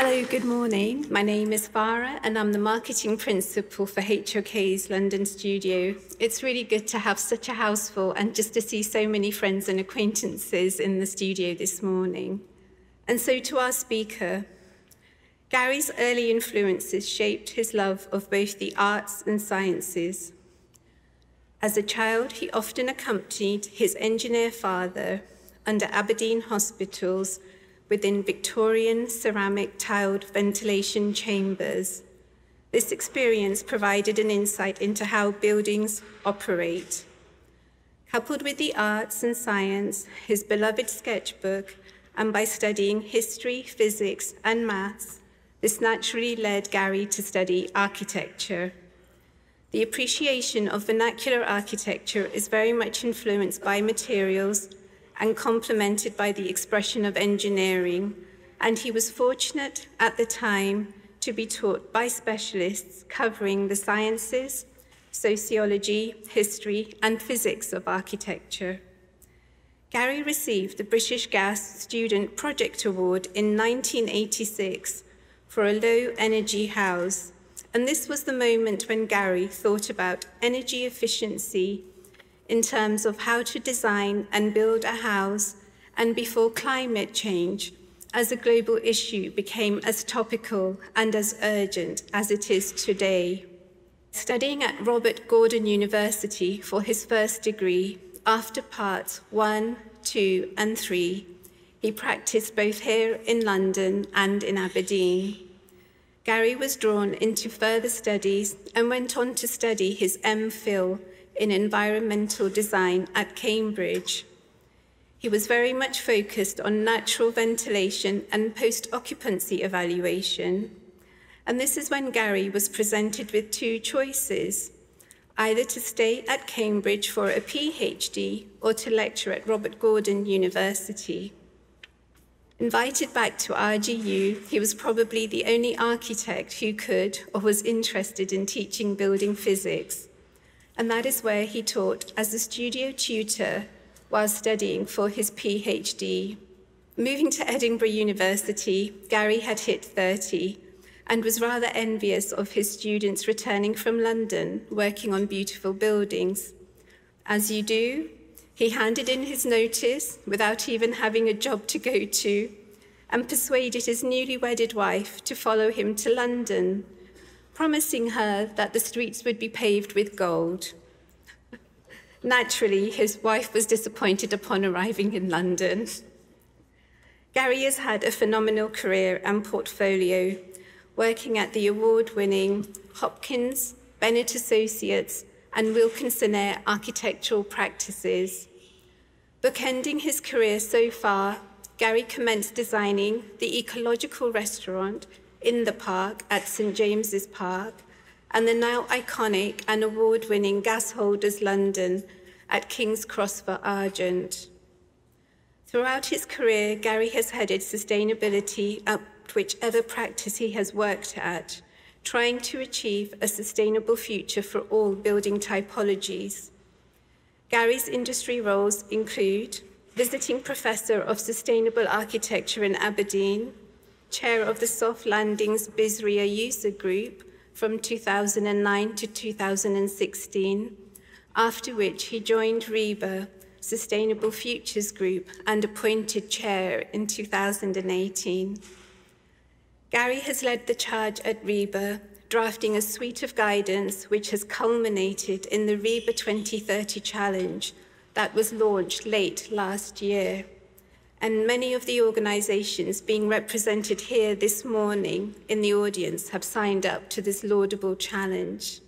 Hello, good morning. My name is Farah and I'm the Marketing Principal for HOK's London Studio. It's really good to have such a house full and just to see so many friends and acquaintances in the studio this morning. And so to our speaker, Gary's early influences shaped his love of both the arts and sciences. As a child, he often accompanied his engineer father under Aberdeen hospitals within Victorian ceramic tiled ventilation chambers. This experience provided an insight into how buildings operate. Coupled with the arts and science, his beloved sketchbook, and by studying history, physics, and maths, this naturally led Gary to study architecture. The appreciation of vernacular architecture is very much influenced by materials and complemented by the expression of engineering, and he was fortunate at the time to be taught by specialists covering the sciences, sociology, history, and physics of architecture. Gary received the British Gas Student Project Award in 1986 for a low-energy house, and this was the moment when Gary thought about energy efficiency in terms of how to design and build a house, and before climate change as a global issue became as topical and as urgent as it is today. Studying at Robert Gordon University for his first degree, after parts 1, 2, and 3, he practiced both here in London and in Aberdeen. Gary was drawn into further studies and went on to study his MPhil in environmental design at Cambridge. He was very much focused on natural ventilation and post-occupancy evaluation. And this is when Gary was presented with two choices, either to stay at Cambridge for a PhD or to lecture at Robert Gordon University. Invited back to RGU, he was probably the only architect who could or was interested in teaching building physics. And that is where he taught as a studio tutor while studying for his PhD. Moving to Edinburgh University, Gary had hit 30 and was rather envious of his students returning from London, working on beautiful buildings. As you do, he handed in his notice without even having a job to go to and persuaded his newly wedded wife to follow him to London, promising her that the streets would be paved with gold. Naturally, his wife was disappointed upon arriving in London. Gary has had a phenomenal career and portfolio, working at the award-winning Hopkins, Bennett Associates, and Wilkinson Eyre architectural practices. Bookending his career so far, Gary commenced designing the ecological restaurant in the park at St. James's Park, and the now iconic and award-winning Gas Holders London at King's Cross for Argent. Throughout his career, Gary has headed sustainability at whichever practice he has worked at, trying to achieve a sustainable future for all building typologies. Gary's industry roles include visiting professor of sustainable architecture in Aberdeen, chair of the Soft Landings BSRIA user group from 2009 to 2016, after which he joined RIBA, Sustainable Futures Group, and appointed chair in 2018. Gary has led the charge at RIBA, drafting a suite of guidance which has culminated in the RIBA 2030 Challenge that was launched late last year. And many of the organisations being represented here this morning in the audience have signed up to this laudable challenge.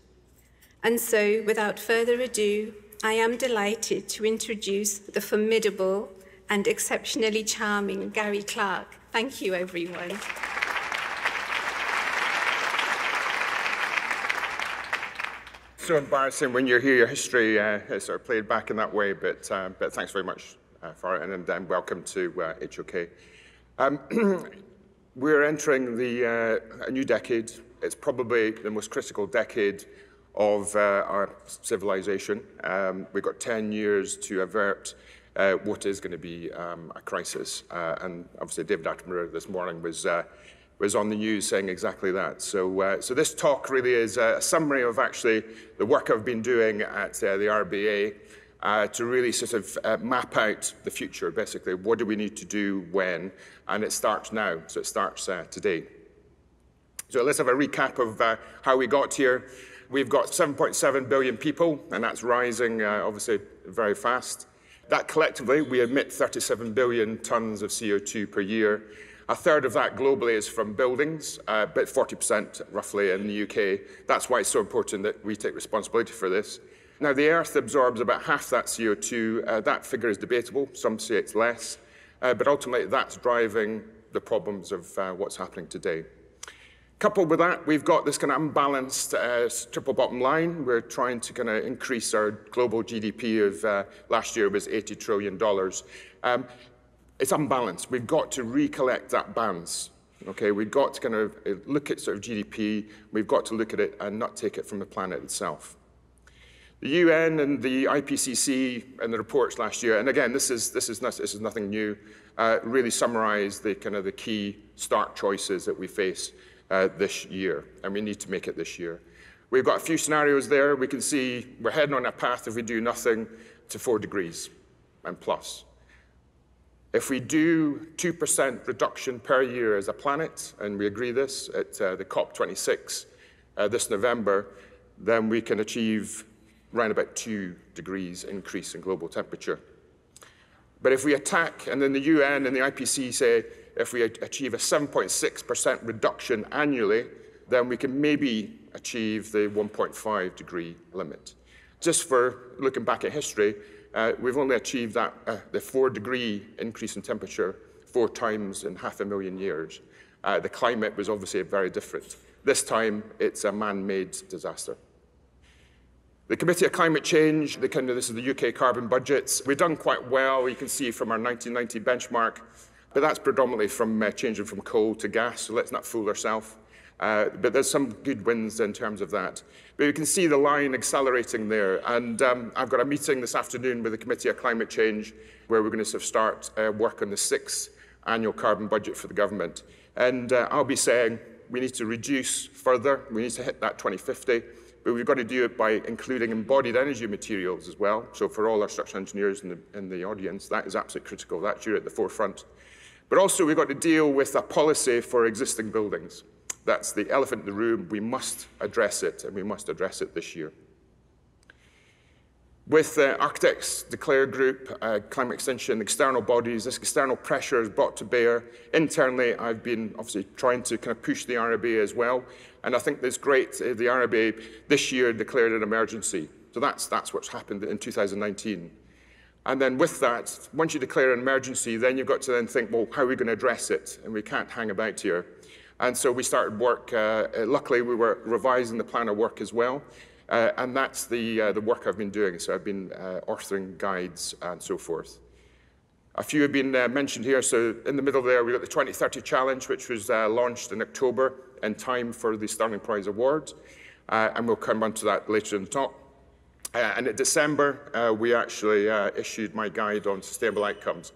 And so, without further ado, I am delighted to introduce the formidable and exceptionally charming Gary Clark. Thank you, everyone. So embarrassing when you hear your history is sort of played back in that way, but thanks very much. Farah, and welcome to HOK. We're entering a new decade. It's probably the most critical decade of our civilization. We've got 10 years to avert what is going to be a crisis. And obviously David Attenborough this morning was was on the news saying exactly that. So, so this talk really is a summary of actually the work I've been doing at the RBA to really sort of map out the future, basically. What do we need to do when? And it starts now, so it starts today. So let's have a recap of how we got here. We've got 7.7 billion people, and that's rising, obviously, very fast. That collectively, we emit 37 billion tonnes of CO2 per year. A third of that globally is from buildings, but 40% roughly in the UK. That's why it's so important that we take responsibility for this. Now, the Earth absorbs about half that CO2. That figure is debatable. Some say it's less. But ultimately, that's driving the problems of what's happening today. Coupled with that, we've got this kind of unbalanced triple bottom line. We're trying to kind of increase our global GDP of last year was $80 trillion. It's unbalanced. We've got to recollect that balance. Okay, we've got to kind of look at sort of GDP. We've got to look at it and not take it from the planet itself. The UN and the IPCC and the reports last year, and again, this is nothing new, really summarize the kind of the key stark choices that we face this year, and we need to make it this year. We've got a few scenarios there. We can see we're heading on a path, if we do nothing, to 4 degrees and plus. If we do 2% reduction per year as a planet, and we agree this at the COP26 this November, then we can achieve around about 2 degrees increase in global temperature. But if we attack, and then the UN and the IPCC say, if we achieve a 7.6% reduction annually, then we can maybe achieve the 1.5 degree limit. Just for looking back at history, we've only achieved that, the 4 degree increase in temperature 4 times in 500,000 years. The climate was obviously very different. This time, it's a man-made disaster. The Committee on Climate Change, this is the UK carbon budgets. We've done quite well, you can see from our 1990 benchmark, but that's predominantly from changing from coal to gas, so let's not fool ourselves. But there's some good wins in terms of that. But you can see the line accelerating there. And I've got a meeting this afternoon with the Committee on Climate Change where we're going to sort of start work on the 6th annual carbon budget for the government. And I'll be saying we need to reduce further. We need to hit that 2050. But we've got to do it by including embodied energy materials as well. So for all our structural engineers in the audience, that is absolutely critical. That's you're at the forefront. But also, we've got to deal with a policy for existing buildings. That's the elephant in the room. We must address it, and we must address it this year. With the Architects Declare Group, Climate Extension, external bodies, this external pressure is brought to bear. Internally, I've been obviously trying to kind of push the RIBA as well. And I think that's great. The RIBA this year declared an emergency. So that's what's happened in 2019. And then with that, once you declare an emergency, then you've got to then think, well, how are we going to address it? And we can't hang about here. And so we started work. Luckily, we were revising the plan of work as well. And that's the work I've been doing. So I've been authoring guides and so forth. A few have been mentioned here. So in the middle there, we've got the 2030 Challenge, which was launched in October in time for the Stirling Prize Award. And we'll come on to that later in the talk. And in December, we actually issued my guide on sustainable outcomes.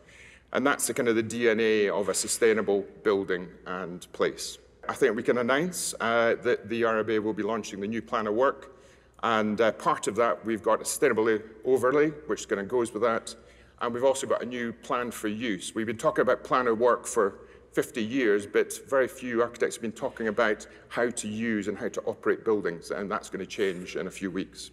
And that's the kind of the DNA of a sustainable building and place. I think we can announce that the RIBA will be launching the new plan of work. And part of that, we've got a sustainable overlay, which kind of goes with that. And we've also got a new plan for use. We've been talking about plan of work for 50 years, but very few architects have been talking about how to use and how to operate buildings. And that's going to change in a few weeks.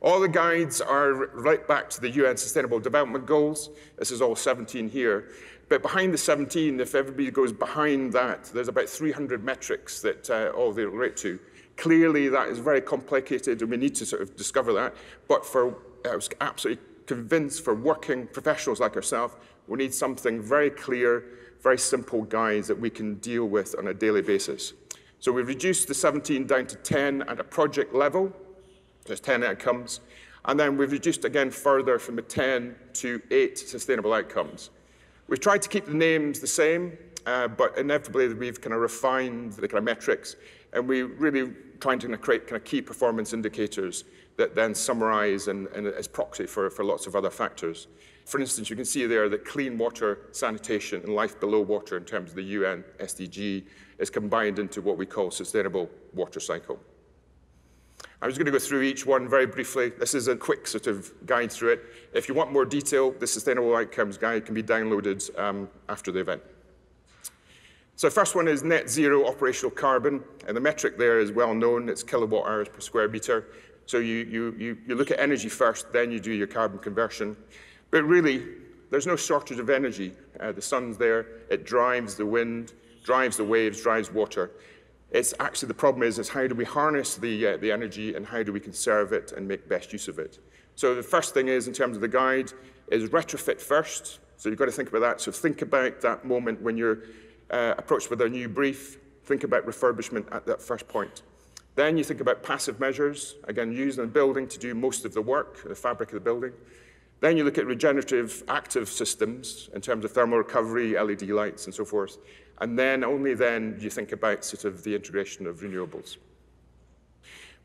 All the guides are right back to the UN Sustainable Development Goals. This is all 17 here. But behind the 17, if everybody goes behind that, there's about 300 metrics that all they relate to. Clearly, that is very complicated, and we need to sort of discover that. But I was absolutely convinced for working professionals like ourselves, we need something very clear, very simple guides that we can deal with on a daily basis. So we've reduced the 17 down to 10 at a project level. There's 10 outcomes. And then we've reduced again further from the 10 to 8 sustainable outcomes. We've tried to keep the names the same, but inevitably we've kind of refined the kind of metrics. And we're really trying to create kind of key performance indicators that then summarize and as proxy for lots of other factors. For instance, you can see there that clean water, sanitation, and life below water in terms of the UN SDG is combined into what we call sustainable water cycle. I'm just going to go through each one very briefly. This is a quick sort of guide through it. If you want more detail, the Sustainable Outcomes Guide can be downloaded after the event. So first one is net zero operational carbon, and the metric there is well known. It's kilowatt hours per square meter. So you look at energy first, then you do your carbon conversion. But really, there's no shortage of energy. The sun's there, it drives the wind, drives the waves, drives water. It's actually the problem is how do we harness the energy and how do we conserve it and make best use of it. So the first thing is, in terms of the guide, is retrofit first. So you've got to think about that. So think about that moment when you're approached with a new brief. Think about refurbishment at that first point. Then you think about passive measures, again, used in the building to do most of the work, the fabric of the building. Then you look at regenerative active systems in terms of thermal recovery, LED lights, and so forth. And then, only then, you think about sort of the integration of renewables.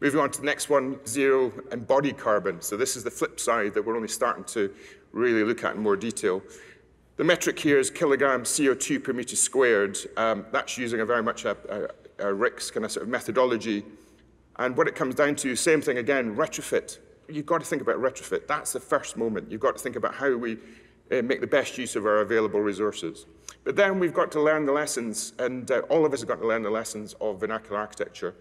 Moving on to the next one, zero embodied carbon. So this is the flip side that we're only starting to really look at in more detail. The metric here is kilogram CO2 per meter squared. That's using a very much a RICS kind of sort of methodology. And what it comes down to, same thing again, retrofit. You've got to think about retrofit. That's the first moment. You've got to think about how we make the best use of our available resources. But then we've got to learn the lessons, and all of us have got to learn the lessons of vernacular architecture.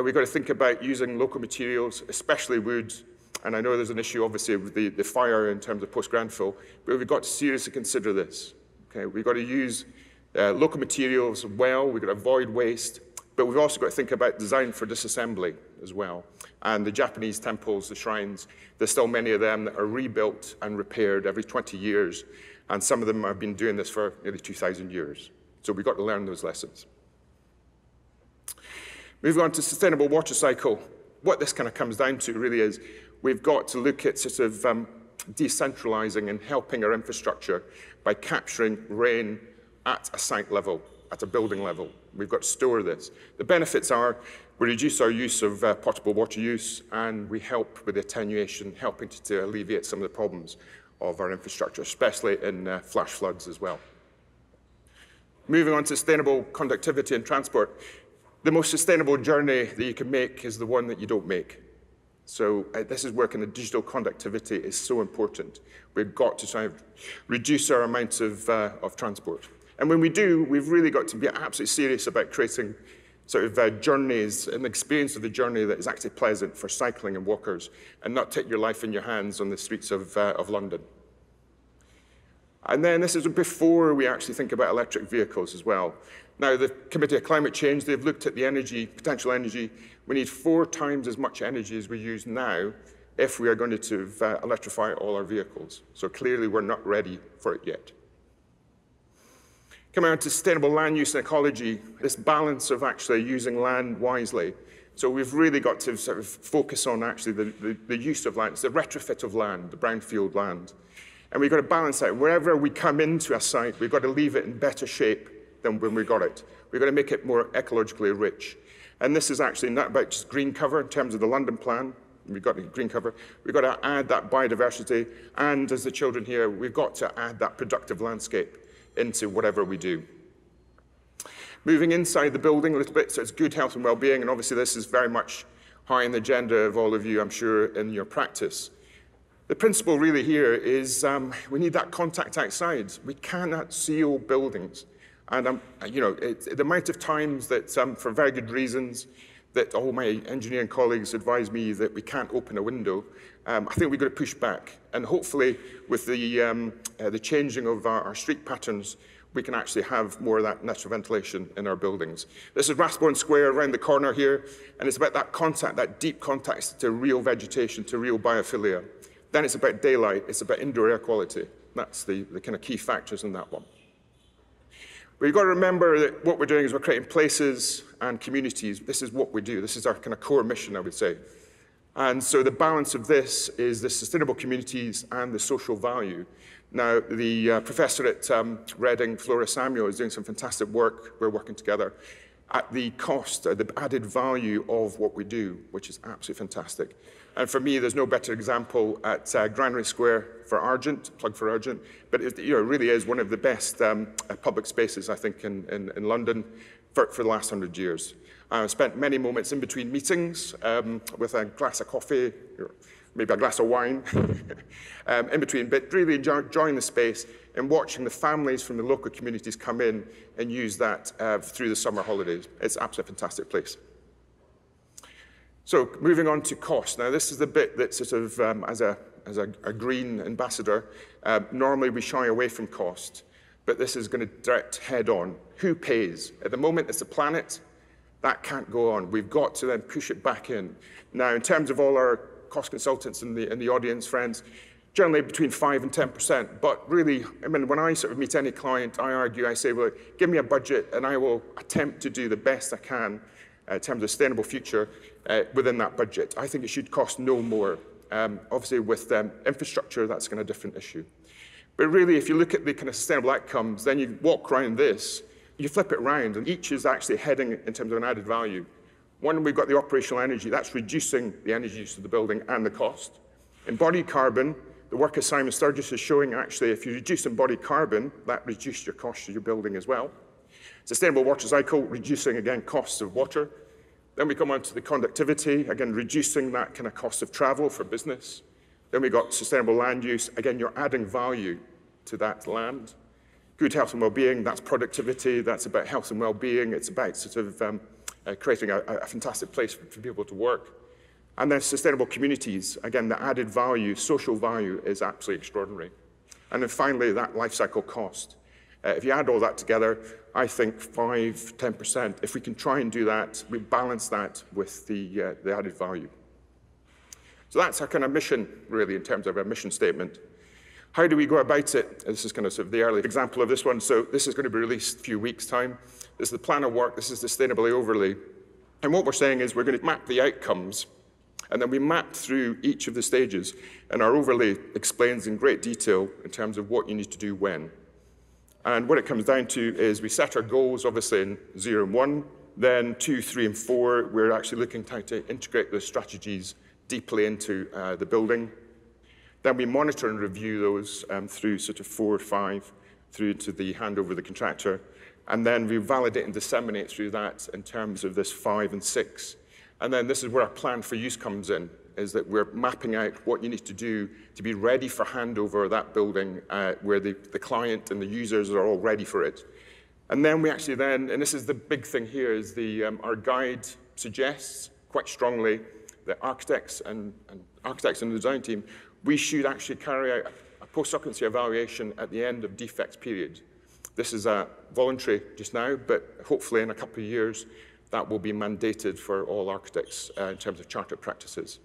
We've got to think about using local materials, especially wood. And I know there's an issue, obviously, with the fire in terms of post-Grenfell, but we've got to seriously consider this. Okay? We've got to use local materials well. We've got to avoid waste. But we've also got to think about design for disassembly as well. And the Japanese temples, the shrines, there's still many of them that are rebuilt and repaired every 20 years. And some of them have been doing this for nearly 2,000 years. So we've got to learn those lessons. Moving on to sustainable water cycle. What this kind of comes down to really is we've got to look at sort of decentralizing and helping our infrastructure by capturing rain at a site level, at a building level. We've got to store this. The benefits are we reduce our use of potable water use, and we help with the attenuation, helping to alleviate some of the problems of our infrastructure, especially in flash floods as well. Moving on to sustainable conductivity and transport. The most sustainable journey that you can make is the one that you don't make. So this is where kind of digital conductivity is so important. We've got to try and reduce our amounts of transport. And when we do, we've really got to be absolutely serious about creating sort of journeys, an experience of the journey that is actually pleasant for cycling and walkers, and not take your life in your hands on the streets of London. And then this is before we actually think about electric vehicles as well. Now, the Committee on Climate Change, they've looked at the energy, potential energy. We need 4 times as much energy as we use now if we are going to electrify all our vehicles. So clearly, we're not ready for it yet. Coming on to sustainable land use and ecology, this balance of actually using land wisely. So we've really got to sort of focus on actually the use of land. It's the retrofit of land, the brownfield land. And we've got to balance that. Wherever we come into a site, we've got to leave it in better shape than when we got it. We've got to make it more ecologically rich. And this is actually not about just green cover in terms of the London plan. We've got green cover. We've got to add that biodiversity. And as the children here, we've got to add that productive landscape into whatever we do. Moving inside the building a little bit, so it's good health and well-being, and obviously this is very much high on the agenda of all of you, I'm sure, in your practice. The principle really here is we need that contact outside. We cannot seal buildings. And you know, the amount of times that, for very good reasons, that all my engineering colleagues advise me that we can't open a window, I think we've got to push back. And hopefully, with the changing of our street patterns, we can actually have more of that natural ventilation in our buildings. This is Rathbone Square around the corner here, and it's about that contact, that deep contact to real vegetation, to real biophilia. Then it's about daylight, it's about indoor air quality. That's the kind of key factors in that one. We've got to remember that what we're doing is we're creating places and communities. This is what we do. This is our kind of core mission, I would say. And so the balance of this is the sustainable communities and the social value. Now, the professor at Reading, Flora Samuel, is doing some fantastic work. We're working together. at the cost, the added value of what we do, which is absolutely fantastic. And for me, there's no better example at Granary Square for Argent, plug for Argent, but it, you know, really is one of the best public spaces, I think, in London for the last 100 years. I spent many moments in between meetings with a glass of coffee, maybe a glass of wine in between, but really enjoying the space and watching the families from the local communities come in and use that through the summer holidays. It's absolutely a fantastic place. So moving on to cost. Now, this is the bit that sort of, as a green ambassador, normally we shy away from cost, but this is going to direct head on. Who pays? At the moment, it's the planet. That can't go on. We've got to then push it back in. Now, in terms of all our cost consultants in the audience, friends, generally between 5 and 10%. But really, I mean, when I sort of meet any client, I argue, I say, well, give me a budget, and I will attempt to do the best I can in terms of sustainable future within that budget. I think it should cost no more. Obviously, with infrastructure, that's kind of a different issue. But really, if you look at the kind of sustainable outcomes, then you walk around this, you flip it around, and each is actually heading in terms of an added value. One, we've got the operational energy. That's reducing the energy use of the building and the cost. Embodied carbon, the work of Simon Sturgis is showing actually if you reduce embodied carbon, that reduces your cost of your building as well. Sustainable water cycle, reducing, again, costs of water. Then we come on to the conductivity, again, reducing that kind of cost of travel for business. Then we've got sustainable land use. Again, you're adding value to that land. Good health and well-being, that's productivity. That's about health and well-being. It's about sort of creating a fantastic place for people to work. And then sustainable communities. Again, the added value, social value, is absolutely extraordinary. And then finally, that life cycle cost. If you add all that together, I think 5, 10%, if we can try and do that, we balance that with the added value. So that's our kind of mission, really, in terms of our mission statement. How do we go about it? This is kind of sort of the early example of this one. So this is going to be released in a few weeks' time. This is the plan of work. This is the sustainability overlay. And what we're saying is we're going to map the outcomes, and then we map through each of the stages. And our overlay explains in great detail in terms of what you need to do when. And what it comes down to is we set our goals, obviously, in 0 and 1. Then 2, 3, and 4, we're actually looking to integrate those strategies deeply into the building. Then we monitor and review those through sort of 4, 5, through to the handover of the contractor. And then we validate and disseminate through that in terms of this 5 and 6. And then this is where our plan for use comes in, is that we're mapping out what you need to do to be ready for handover of that building where the client and the users are all ready for it. And then we actually then, and this is the big thing here, is the, our guide suggests quite strongly that architects and the design team, we should actually carry out a post-occupancy evaluation at the end of defects period. This is voluntary just now, but hopefully in a couple of years, that will be mandated for all architects in terms of chartered practices.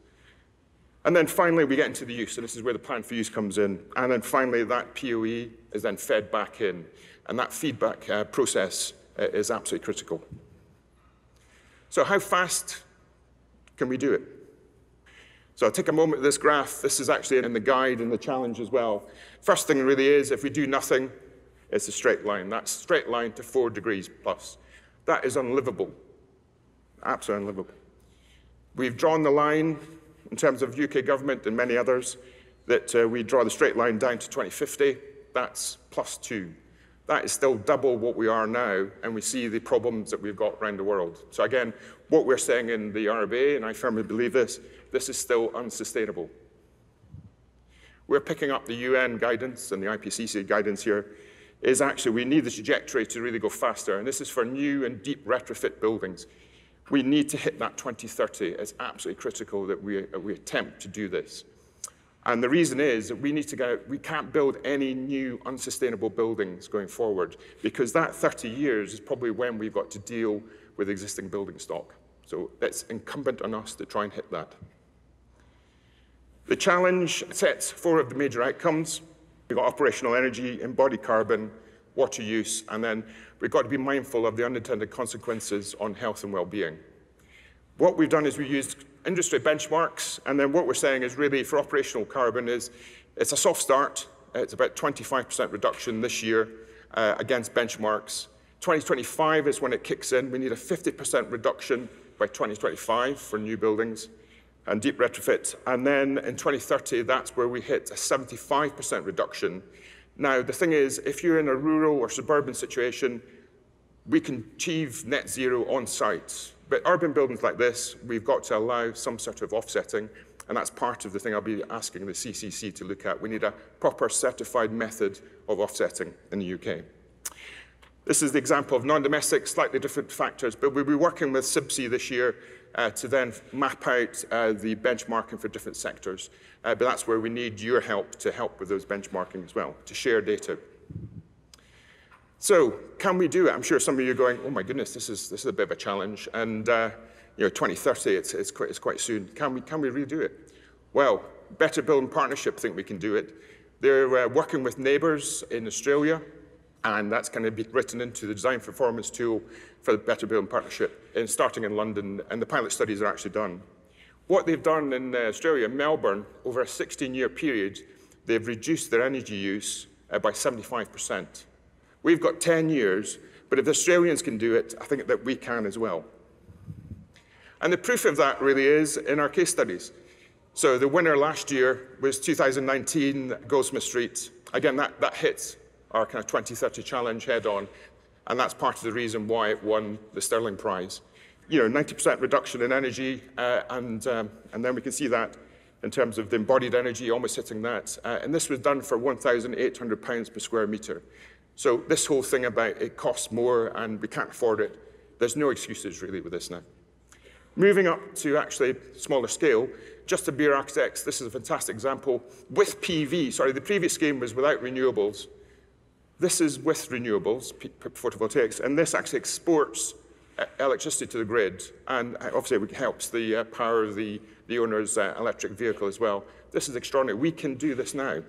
And then finally, we get into the use, and this is where the plan for use comes in. And then finally, that POE is then fed back in, and that feedback process is absolutely critical. So how fast can we do it? So I'll take a moment of this graph. This is actually in the guide and the challenge as well. First thing really is, if we do nothing, it's a straight line. That straight line to 4 degrees plus. That is unlivable, absolutely unlivable. We've drawn the line in terms of UK government and many others, that we draw the straight line down to 2050, that's +2. That is still double what we are now, and we see the problems that we've got around the world. So again, what we're saying in the RIBA, and I firmly believe this, this is still unsustainable. We're picking up the UN guidance and the IPCC guidance here, is actually we need the trajectory to really go faster, and this is for new and deep retrofit buildings. We need to hit that 2030. It's absolutely critical that we attempt to do this. And the reason is that we need to go, we can't build any new unsustainable buildings going forward, because that 30 years is probably when we've got to deal with existing building stock. So it's incumbent on us to try and hit that. The challenge sets 4 of the major outcomes. We've got operational energy, embodied carbon, water use, and then we've got to be mindful of the unintended consequences on health and well-being. What we've done is we used industry benchmarks, and then what we're saying is really for operational carbon is it's a soft start. It's about 25% reduction this year against benchmarks. 2025 is when it kicks in. We need a 50% reduction by 2025 for new buildings and deep retrofits. And then in 2030, that's where we hit a 75% reduction. Now, the thing is, if you're in a rural or suburban situation, we can achieve net zero on site. But urban buildings like this, we've got to allow some sort of offsetting. And that's part of the thing I'll be asking the CCC to look at. We need a proper certified method of offsetting in the UK. This is the example of non-domestic, slightly different factors, but we'll be working with CIBSE this year to then map out the benchmarking for different sectors. But that's where we need your help to help with those benchmarking as well, to share data. So can we do it? I'm sure some of you are going, oh my goodness, this is a bit of a challenge. And 2030, it's quite soon. Can we redo it? Well, Better Building Partnership think we can do it. They're working with neighbours in Australia, and that's going to be written into the design performance tool for the Better Building Partnership, and starting in London, and the pilot studies are actually done. What they've done in Australia, Melbourne, over a 16-year period, they've reduced their energy use by 75%. We've got 10 years, but if the Australians can do it, I think that we can as well. And the proof of that really is in our case studies. So the winner last year was 2019 Goldsmith Street. Again, that hits our kind of 2030 challenge head on, and that's part of the reason why it won the Stirling Prize. 90% reduction in energy, and then we can see that in terms of the embodied energy, almost hitting that. And this was done for £1,800 per square metre. So this whole thing about it costs more and we can't afford it, there's no excuses really with this now. Moving up to actually smaller scale, just to be architects, this is a fantastic example. With PV, sorry, the previous scheme was without renewables. This is with renewables, photovoltaics, and this actually exports electricity to the grid, and obviously it helps the power of the owner's electric vehicle as well. This is extraordinary. We can do this now.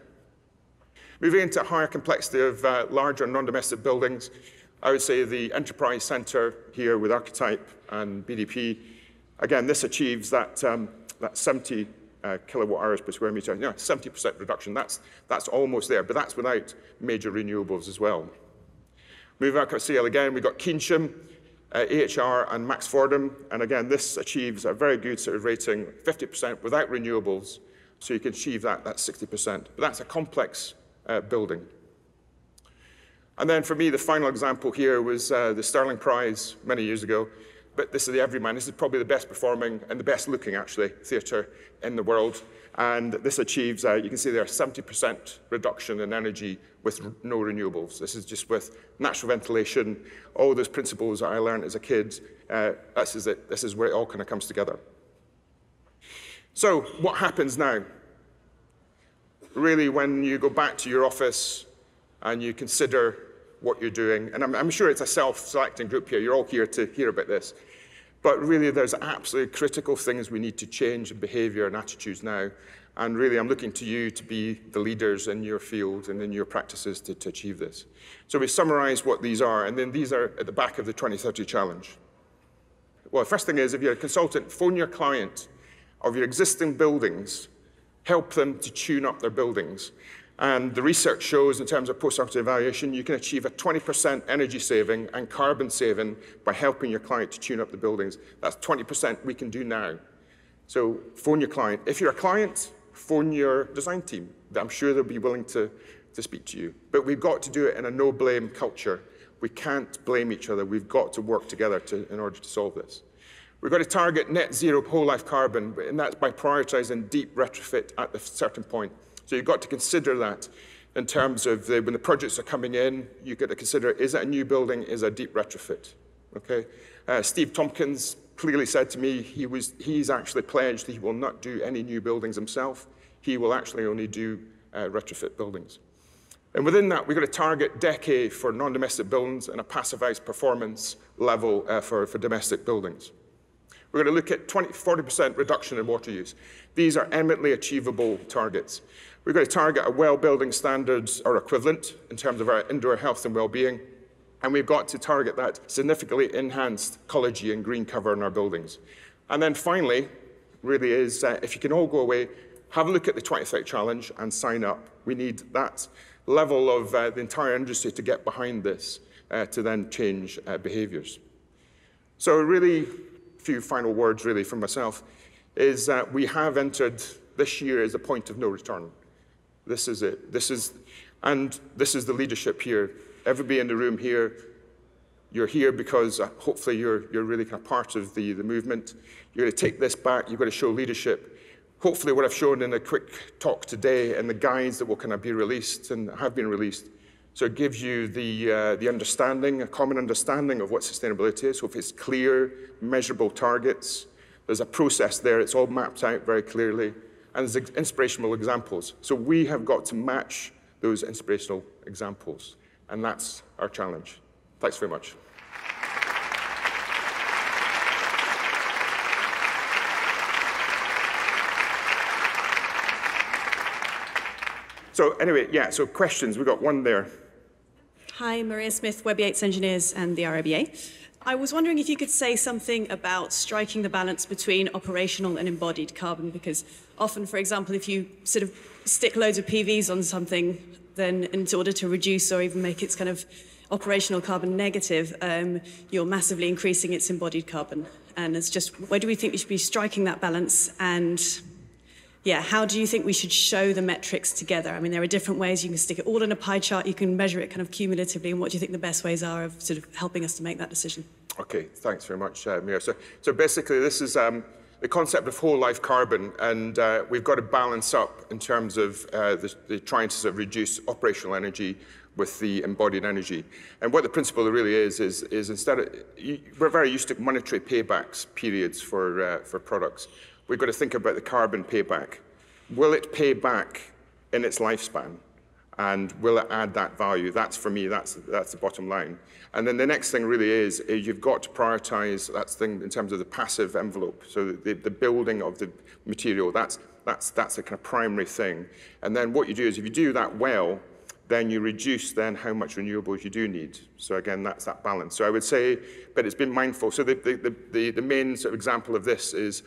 Moving into a higher complexity of larger non-domestic buildings, I would say the enterprise centre here with Archetype and BDP. Again, this achieves that, that 70 kilowatt hours per square metre, 70% reduction, that's almost there, but that's without major renewables as well. Moving out to CL again, we've got Keynsham, AHR and Max Fordham, and again, this achieves a very good sort of rating, 50% without renewables, so you can achieve that 60%, but that's a complex building. And then for me, the final example here was the Stirling Prize many years ago. But this is the Everyman. This is probably the best performing and the best looking, actually, theatre in the world. And this achieves, you can see there, 70% reduction in energy with no renewables. This is just with natural ventilation, all those principles that I learned as a kid. This is it. This is where it all kind of comes together. So what happens now? Really, when you go back to your office and you consider what you're doing, and I'm sure it's a self-selecting group here, you're all here to hear about this, but really there's absolutely critical things we need to change in behaviour and attitudes now, and really I'm looking to you to be the leaders in your field and in your practices to achieve this. So we summarise what these are, and then these are at the back of the 2030 challenge. Well, the first thing is, if you're a consultant, phone your client of your existing buildings, help them to tune up their buildings. And the research shows, in terms of post-architect evaluation, you can achieve a 20% energy saving and carbon saving by helping your client to tune up the buildings. That's 20% we can do now. So phone your client. If you're a client, phone your design team. I'm sure they'll be willing to speak to you. But we've got to do it in a no-blame culture. We can't blame each other. We've got to work together in order to solve this. We've got to target net zero whole-life carbon, and that's by prioritising deep retrofit at a certain point. So you've got to consider that in terms of when the projects are coming in, you've got to consider, is it a new building, is it a deep retrofit? Okay? Steve Tompkins clearly said to me, he's actually pledged he will not do any new buildings himself. He will actually only do retrofit buildings. And within that, we've got to target decade for non-domestic buildings and a passivised performance level for domestic buildings. We're going to look at 40% reduction in water use. These are eminently achievable targets. We're going to target a well-building standards or equivalent in terms of our indoor health and well-being, and we've got to target that significantly enhanced ecology and green cover in our buildings. And then finally, really is, if you can all go away, have a look at the 2030 challenge and sign up. We need that level of the entire industry to get behind this. to then change behaviours. So really, a few final words really from myself is that we have entered this year as a point of no return. This is it. This is the leadership here. Everybody in the room here, you're here because hopefully you're really kind of part of the movement. You're going to take this back. You've got to show leadership. Hopefully what I've shown in a quick talk today and the guides that will kind of be released and have been released, so it gives you the understanding, a common understanding of what sustainability is. So if it's clear, measurable targets, there's a process there. It's all mapped out very clearly. And there's inspirational examples. So we have got to match those inspirational examples. And that's our challenge. Thanks very much. So anyway, yeah, so questions. We've got one there. Hi, Maria Smith, Web Yates Engineers and the RIBA. I was wondering if you could say something about striking the balance between operational and embodied carbon, because often, for example, if you sort of stick loads of PVs on something, then in order to reduce or even make its kind of operational carbon negative, you're massively increasing its embodied carbon. And it's just, where do we think we should be striking that balance? And yeah, how do you think we should show the metrics together? I mean, there are different ways. You can stick it all in a pie chart. You can measure it kind of cumulatively. And what do you think the best ways are of sort of helping us to make that decision? OK, thanks very much, Mira. So basically, this is the concept of whole life carbon. And we've got to balance up in terms of the trying to sort of reduce operational energy with the embodied energy. And what the principle really is instead of, we're very used to monetary paybacks periods for products. We've got to think about the carbon payback. Will it pay back in its lifespan? And will it add that value? That's, for me, that's the bottom line. And then the next thing really is you've got to prioritize that thing in terms of the passive envelope. So the building of the material, that's a kind of primary thing. And then what you do is if you do that well, then you reduce then how much renewables you do need. So again, that's that balance. So I would say, but it's been mindful. So the main sort of example of this is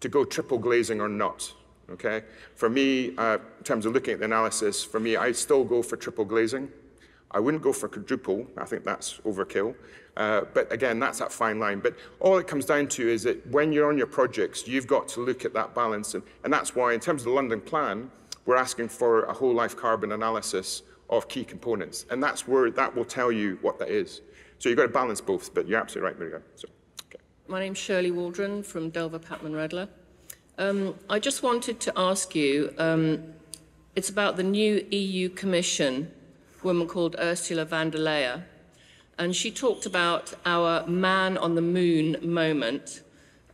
to go triple glazing or not, okay? For me, in terms of looking at the analysis, for me, I still go for triple glazing. I wouldn't go for quadruple. I think that's overkill. But again, that's that fine line. But all it comes down to is that when you're on your projects, you've got to look at that balance. And that's why, in terms of the London plan, we're asking for a whole life carbon analysis of key components. And that's where that will tell you what that is. So you've got to balance both, but you're absolutely right, Maria. So. My name's Shirley Waldron from Dover Patman Radler. I just wanted to ask you, it's about the new EU Commission, a woman called Ursula von der Leyen, and she talked about our man on the moon moment,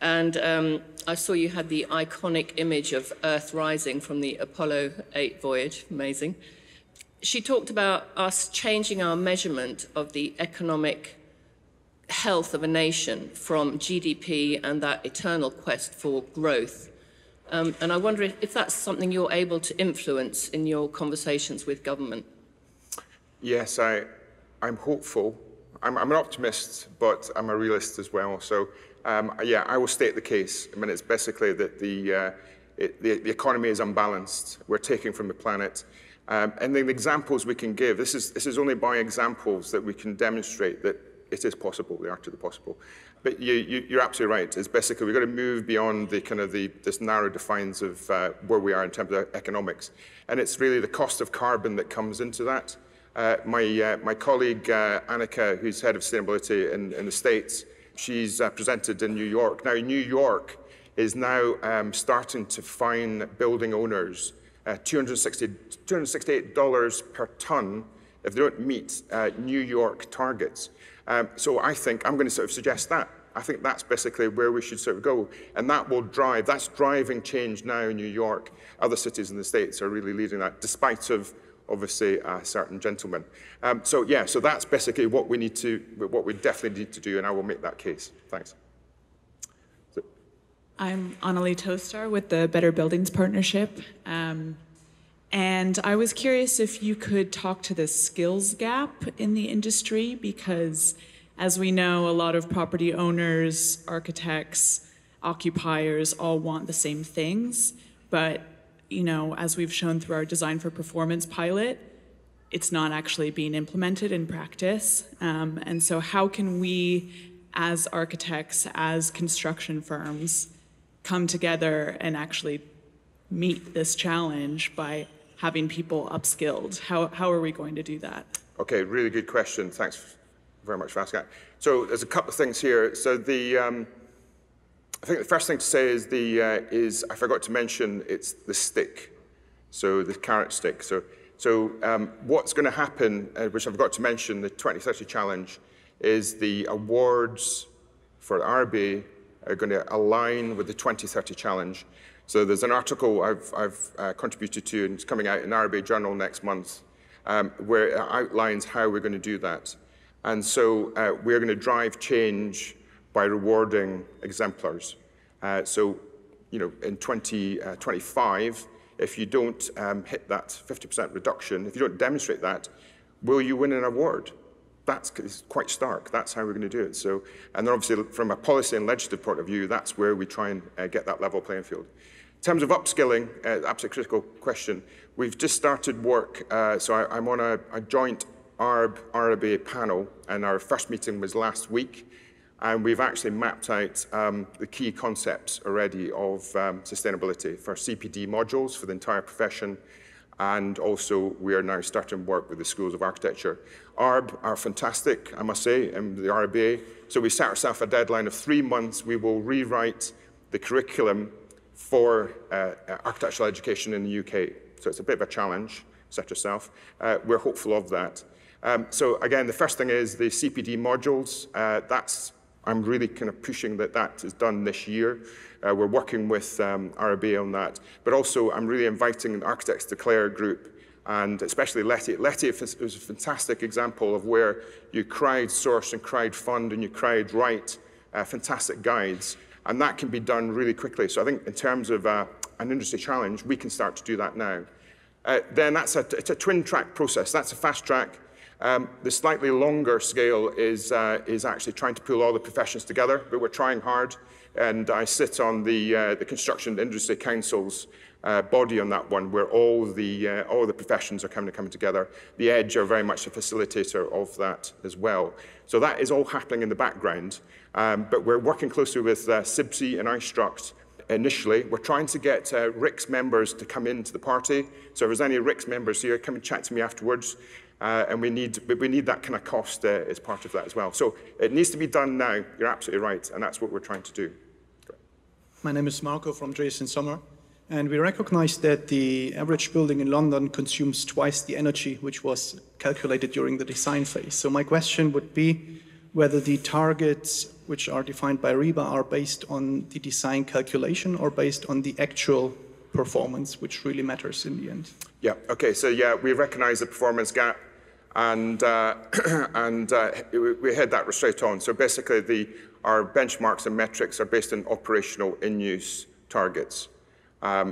and I saw you had the iconic image of Earth rising from the Apollo 8 voyage, amazing. She talked about us changing our measurement of the economic health of a nation from GDP and that eternal quest for growth. And I wonder if that's something you're able to influence in your conversations with government. Yes, I'm hopeful. I'm an optimist, but I'm a realist as well. So yeah, I will state the case. I mean, it's basically that the economy is unbalanced. We're taking from the planet. And the examples we can give, this is only by examples that we can demonstrate that it is possible, the art of the possible. But you're absolutely right. It's basically we've got to move beyond the kind of this narrow defines of where we are in terms of economics, and it's really the cost of carbon that comes into that. My colleague Annika, who's head of sustainability in the States, she's presented in New York. Now New York is now starting to fine building owners $268 per ton if they don't meet New York targets. So I think I'm going to sort of suggest that. I think that's basically where we should sort of go. And that will drive, that's driving change now in New York. Other cities in the States are really leading that, despite of, obviously, a certain gentleman. So yeah, so that's basically what we need to, what we definitely need to do, and I will make that case. Thanks. So. I'm Annalie Toaster with the Better Buildings Partnership. And I was curious if you could talk to the skills gap in the industry, because as we know, a lot of property owners, architects, occupiers all want the same things. But, you know, as we've shown through our Design for Performance pilot, it's not actually being implemented in practice. And so how can we, as architects, as construction firms, come together and actually meet this challenge by having people upskilled? How are we going to do that? Okay, really good question. Thanks very much for asking. So there's a couple of things here. So the, I think the first thing to say is, I forgot to mention, it's the stick. So the carrot stick. So what's going to happen, which I forgot to mention, the 2030 challenge, is the awards for RIBA are going to align with the 2030 challenge. So there's an article I've contributed to, and it's coming out in RIBA Journal next month, where it outlines how we're going to do that. And so we're going to drive change by rewarding exemplars. So, you know, in 2025, if you don't hit that 50% reduction, if you don't demonstrate that, will you win an award? That's quite stark. That's how we're going to do it. So, and then obviously, from a policy and legislative point of view, that's where we try and get that level playing field. In terms of upskilling, absolutely critical question. We've just started work. So I'm on a joint ARB-RIBA panel, and our first meeting was last week. And we've actually mapped out the key concepts already of sustainability for CPD modules for the entire profession. And also, we are now starting work with the schools of architecture. ARB are fantastic, I must say, and the RIBA. So we set ourselves a deadline of 3 months. We will rewrite the curriculum for architectural education in the UK. So it's a bit of a challenge, set yourself. We're hopeful of that. So again, the first thing is the CPD modules. I'm really kind of pushing that is done this year. We're working with RIBA on that. But also, I'm really inviting an Architects Declare group, and especially Letty. Letty is a fantastic example of where you crowdsource and crowdfund and you crowdwrite fantastic guides. And that can be done really quickly. So I think in terms of an industry challenge, we can start to do that now. Then it's a twin-track process. That's a fast track. The slightly longer scale is actually trying to pull all the professions together, but we're trying hard. And I sit on the Construction Industry Council's body on that one, where all the professions are coming together. The Edge are very much a facilitator of that as well. So that is all happening in the background. But we're working closely with CIBSE and iStruct. Initially, we're trying to get RICS members to come into the party. So if there's any RICS members here, come and chat to me afterwards. And we need that kind of cost as part of that as well. So it needs to be done now. You're absolutely right, and that's what we're trying to do. Great. My name is Marco from Jason Summer, and we recognize that the average building in London consumes twice the energy which was calculated during the design phase. So my question would be whether the targets which are defined by RIBA are based on the design calculation or based on the actual performance, which really matters in the end. Yeah. Okay. So yeah, we recognize the performance gap. And, we had that straight on. So basically, our benchmarks and metrics are based on operational in-use targets.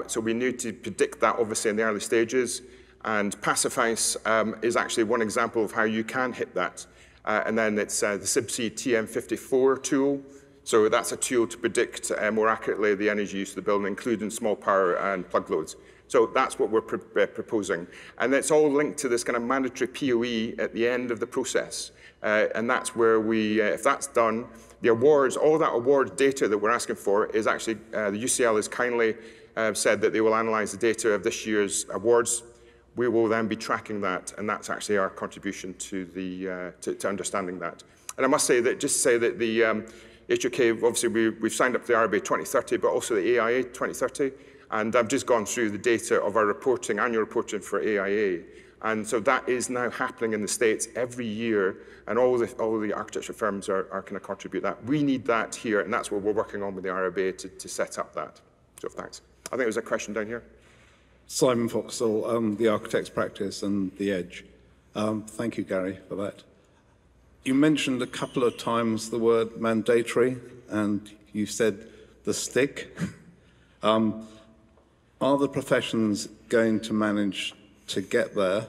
So we need to predict that, obviously, in the early stages. And Passive House is actually one example of how you can hit that. And then it's the CIBSE TM54 tool. So that's a tool to predict more accurately the energy use of the building, including small power and plug loads. So that's what we're proposing. And it's all linked to this kind of mandatory POE at the end of the process. And that's where we, if that's done, the awards, all that award data that we're asking for is actually, the UCL has kindly said that they will analyze the data of this year's awards. We will then be tracking that, and that's actually our contribution to, to understanding that. And I must say that, just say that the HOK, obviously we've signed up to the RIBA 2030, but also the AIA 2030. And I've just gone through the data of our reporting, annual reporting for AIA. And so that is now happening in the States every year. And all the architecture firms are going to contribute that. We need that here. And that's what we're working on with the RIBA to set up that. So thanks. I think there's a question down here. Simon Foxall, The Architect's Practice and The Edge. Thank you, Gary, for that. You mentioned a couple of times the word mandatory. And you said the stick. Are the professions going to manage to get there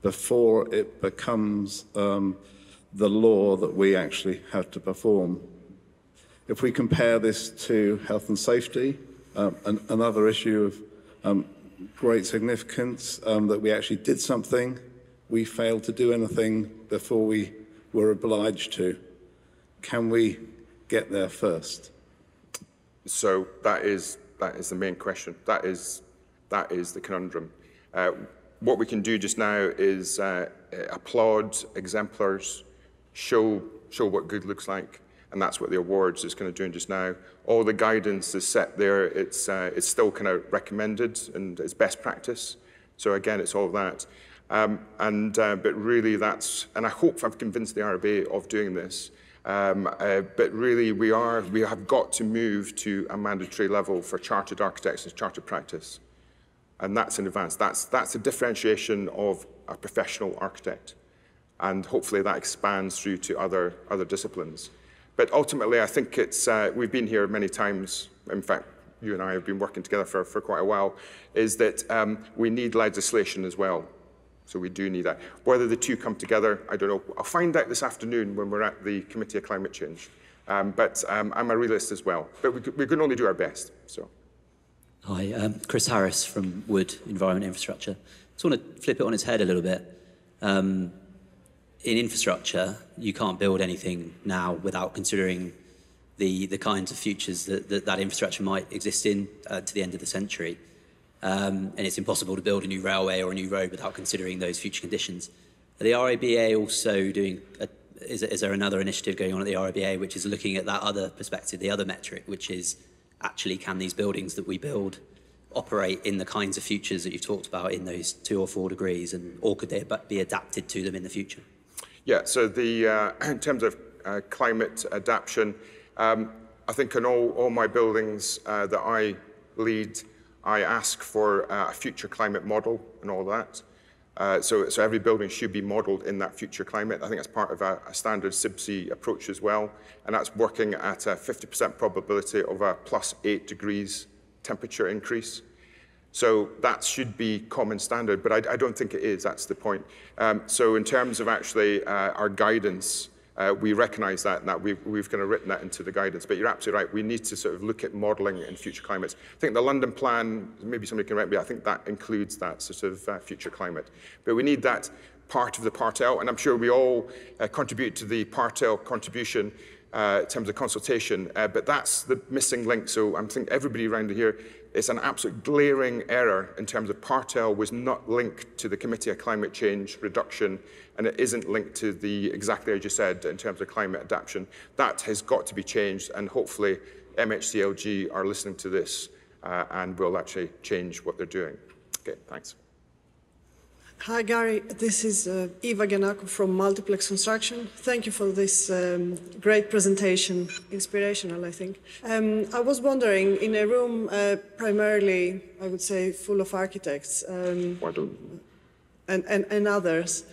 before it becomes the law that we actually have to perform? If we compare this to health and safety, another issue of great significance, that we actually did something we failed to do anything before we were obliged to. Can we get there first? So that is the main question. That is the conundrum. What we can do just now is applaud exemplars, show what good looks like, and that's what the awards is kind of doing just now. All the guidance is set there. It's still kind of recommended and it's best practice. So again, it's all that. But really that's, and I hope I've convinced the RIBA of doing this. But really we have got to move to a mandatory level for chartered architects and chartered practice. And that's in advance. That's a differentiation of a professional architect. And hopefully that expands through to other disciplines. But ultimately, I think it's, we've been here many times. In fact, you and I have been working together for quite a while, is that we need legislation as well. So we do need that. Whether the two come together, I don't know. I'll find out this afternoon when we're at the Committee on Climate Change. But I'm a realist as well. But we can only do our best. So. Hi, Chris Harris from Wood Environment Infrastructure. I just want to flip it on its head a little bit. In infrastructure, you can't build anything now without considering the kinds of futures that infrastructure might exist in to the end of the century. And it's impossible to build a new railway or a new road without considering those future conditions. Are the RIBA also doing, is there another initiative going on at the RIBA which is looking at that other perspective, the other metric, which is actually, can these buildings that we build operate in the kinds of futures that you've talked about in those 2 or 4 degrees, and or could they be adapted to them in the future? Yeah, so the, in terms of climate adaptation, I think in all my buildings that I lead, I ask for a future climate model and all that. So every building should be modelled in that future climate. I think that's part of a standard CIBSE approach as well, and that's working at a 50% probability of a +8 degrees temperature increase. So that should be common standard, but I don't think it is. That's the point. So in terms of actually our guidance, we recognise that, and that we've kind of written that into the guidance. But you're absolutely right. We need to sort of look at modelling in future climates. I think the London plan, maybe somebody can correct me, I think that includes that sort of future climate. But we need that part of the Part L, and I'm sure we all contribute to the Part L contribution in terms of consultation. But that's the missing link. So I think everybody around here, it's an absolute glaring error in terms of Part L was not linked to the Committee on Climate Change reduction, and it isn't linked to the exactly as you said in terms of climate adaptation. That has got to be changed, and hopefully MHCLG are listening to this and will actually change what they're doing. Okay, thanks. Hi Gary, this is Eva Genako from Multiplex Construction. Thank you for this great presentation, inspirational I think. I was wondering, in a room primarily, I would say, full of architects and others,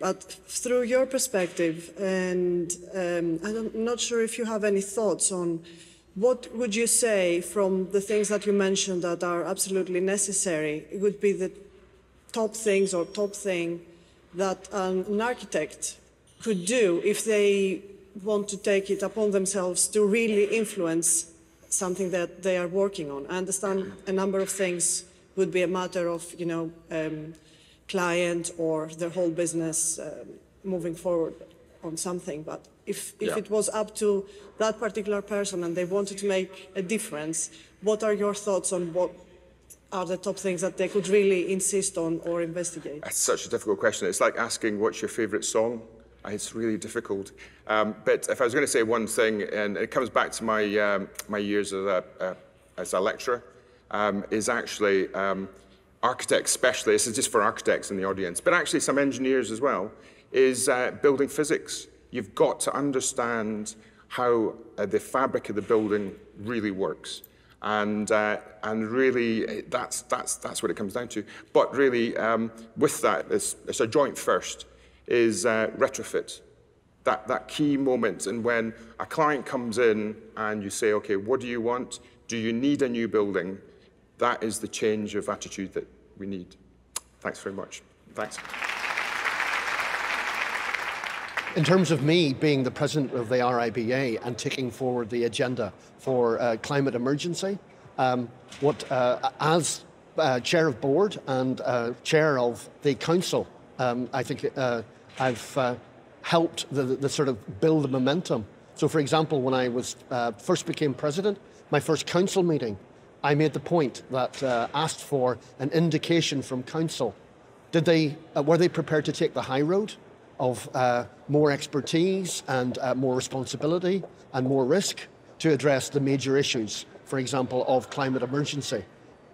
but through your perspective, and I'm not sure if you have any thoughts on what would you say from the things that you mentioned that are absolutely necessary, it would be the top things or top thing that an architect could do if they want to take it upon themselves to really influence something that they are working on. I understand a number of things would be a matter of, you know, client or their whole business moving forward on something, but if it was up to that particular person and they wanted to make a difference, what are your thoughts on what are the top things that they could really insist on or investigate? That's such a difficult question. It's like asking, what's your favourite song? It's really difficult. But if I was going to say one thing, and it comes back to my, my years as a lecturer, is actually architects especially, this is just for architects in the audience, but actually some engineers as well, is building physics. You've got to understand how the fabric of the building really works. And really, that's what it comes down to. But really, with that, it's a joint first, is retrofit. That key moment, and when a client comes in and you say, okay, what do you want? Do you need a new building? That is the change of attitude that we need. Thanks very much. Thanks. In terms of me being the president of the RIBA and taking forward the agenda for climate emergency, as chair of board and chair of the council I think I've helped the sort of build the momentum. So for example, when I was first became president, my first council meeting, I made the point that asked for an indication from council. Were they prepared to take the high road of more expertise and more responsibility and more risk to address the major issues, for example, of climate emergency?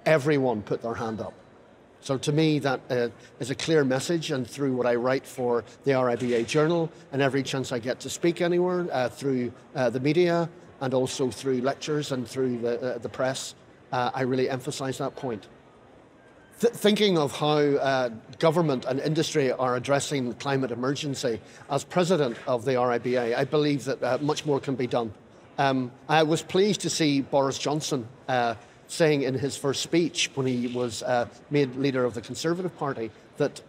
Everyone put their hand up. So to me, that is a clear message, and through what I write for the RIBA Journal and every chance I get to speak anywhere, through the media and also through lectures and through the press, I really emphasize that point. Thinking of how government and industry are addressing the climate emergency, as president of the RIBA, I believe that much more can be done. I was pleased to see Boris Johnson saying in his first speech when he was made leader of the Conservative Party that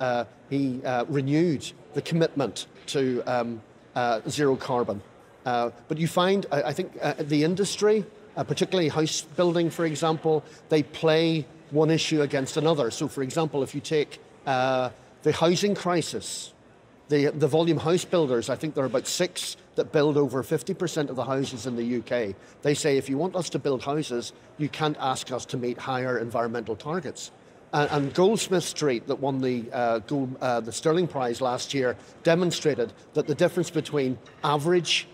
he renewed the commitment to zero carbon. But you find, I think, the industry, particularly house building, for example, they play one issue against another. So, for example, if you take the housing crisis, the volume house builders, I think there are about 6 that build over 50% of the houses in the UK. They say, if you want us to build houses, you can't ask us to meet higher environmental targets. And Goldsmith Street, that won the Stirling Prize last year, demonstrated that the difference between average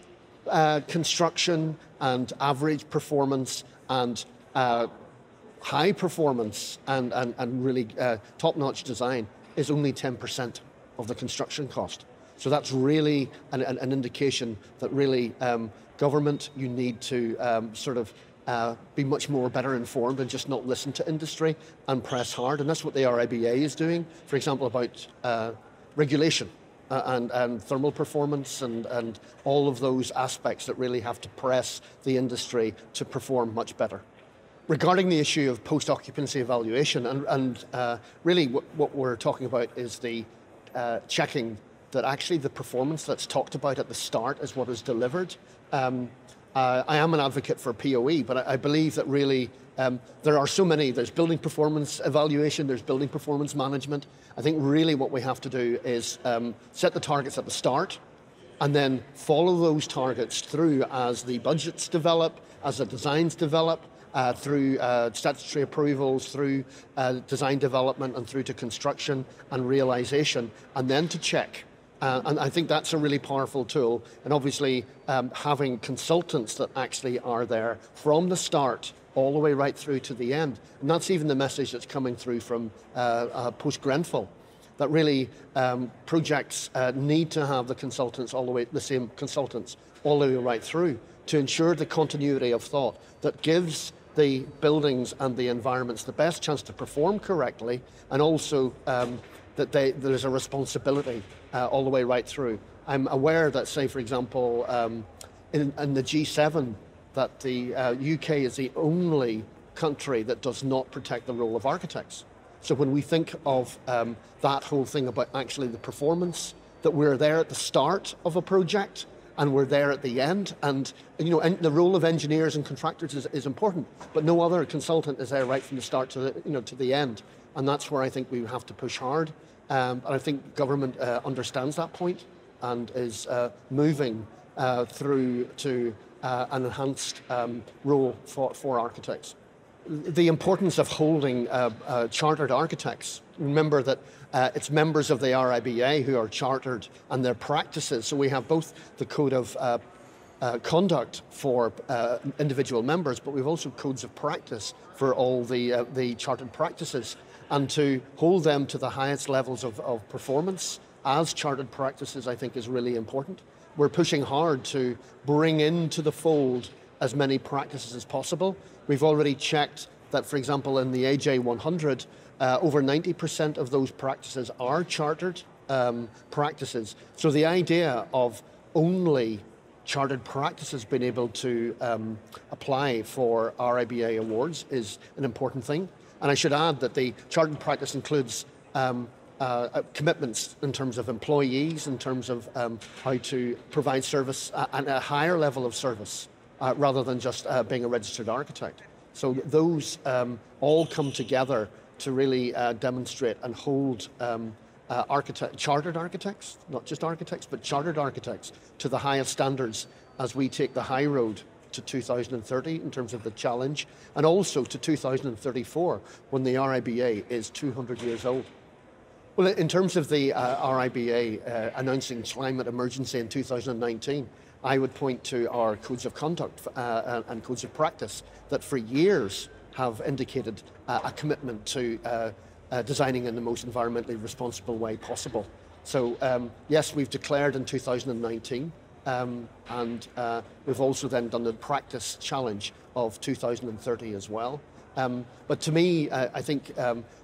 construction and average performance and high performance and really top-notch design is only 10% of the construction cost. So that's really an indication that really government, you need to sort of be much more better informed and just not listen to industry and press hard. And that's what the RIBA is doing, for example, about regulation and thermal performance and all of those aspects that really have to press the industry to perform much better. Regarding the issue of post-occupancy evaluation, and really what we're talking about is the checking that actually the performance that's talked about at the start is what is delivered. I am an advocate for POE, but I believe that really there are so many. There's building performance evaluation, there's building performance management. I think really what we have to do is set the targets at the start, and then follow those targets through as the budgets develop, as the designs develop, through statutory approvals, through design development and through to construction and realisation, and then to check. And I think that's a really powerful tool. And obviously having consultants that actually are there from the start all the way right through to the end. And that's even the message that's coming through from post-Grenfell, that really projects need to have the consultants all the way, the same consultants all the way right through, to ensure the continuity of thought that gives the buildings and the environments the best chance to perform correctly, and also that there's a responsibility all the way right through. I'm aware that, say, for example, in the G7, that the UK is the only country that does not protect the role of architects. So when we think of that whole thing about actually the performance, that we're there at the start of a project, and we're there at the end, and you know, and the role of engineers and contractors is important, but no other consultant is there right from the start to the, you know, to the end, and that's where I think we have to push hard. And I think government understands that point and is moving through to an enhanced role for architects. The importance of holding chartered architects. Remember that it's members of the RIBA who are chartered and their practices. So we have both the code of conduct for individual members, but we've also codes of practice for all the chartered practices. And to hold them to the highest levels of performance as chartered practices, I think, is really important. We're pushing hard to bring into the fold as many practices as possible. We've already checked that, for example, in the AJ100, over 90% of those practices are chartered practices. So the idea of only chartered practices being able to apply for RIBA awards is an important thing. And I should add that the chartered practice includes commitments in terms of employees, in terms of how to provide service and a higher level of service, rather than just being a registered architect. So those all come together to really demonstrate and hold chartered architects, not just architects, but chartered architects to the highest standards as we take the high road to 2030 in terms of the challenge, and also to 2034 when the RIBA is 200 years old. Well, in terms of the RIBA announcing climate emergency in 2019, I would point to our codes of conduct and codes of practice that for years have indicated a commitment to designing in the most environmentally responsible way possible. So yes, we've declared in 2019, and we've also then done the practice challenge of 2030 as well. But to me, I think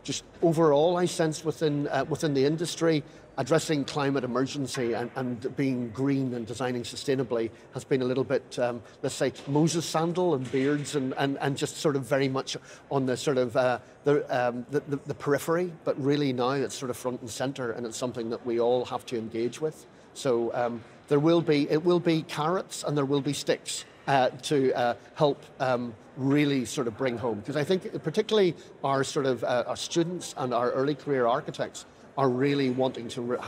just overall, I sense within the industry, addressing climate emergency and being green and designing sustainably has been a little bit, let's say, Moses sandal and beards and just sort of very much on the sort of the periphery. But really now it's sort of front and centre, and it's something that we all have to engage with. So it will be carrots and there will be sticks to help really sort of bring home, because I think particularly our sort of our students and our early career architects are really wanting to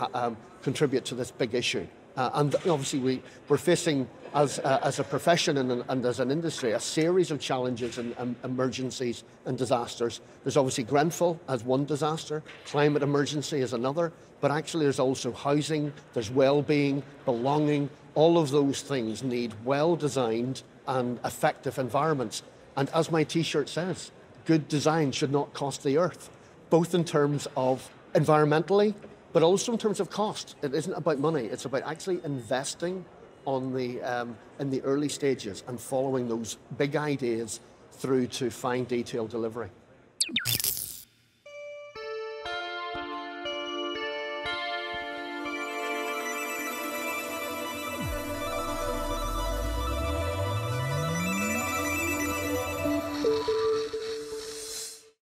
contribute to this big issue. And obviously we're facing, as a profession and as an industry, a series of challenges and emergencies and disasters. There's obviously Grenfell as one disaster, climate emergency as another, but actually there's also housing, there's well-being, belonging. All of those things need well-designed and effective environments. And as my T-shirt says, good design should not cost the earth, both in terms of environmentally, but also in terms of cost. It isn't about money, it's about actually investing on the, in the early stages and following those big ideas through to fine detail delivery.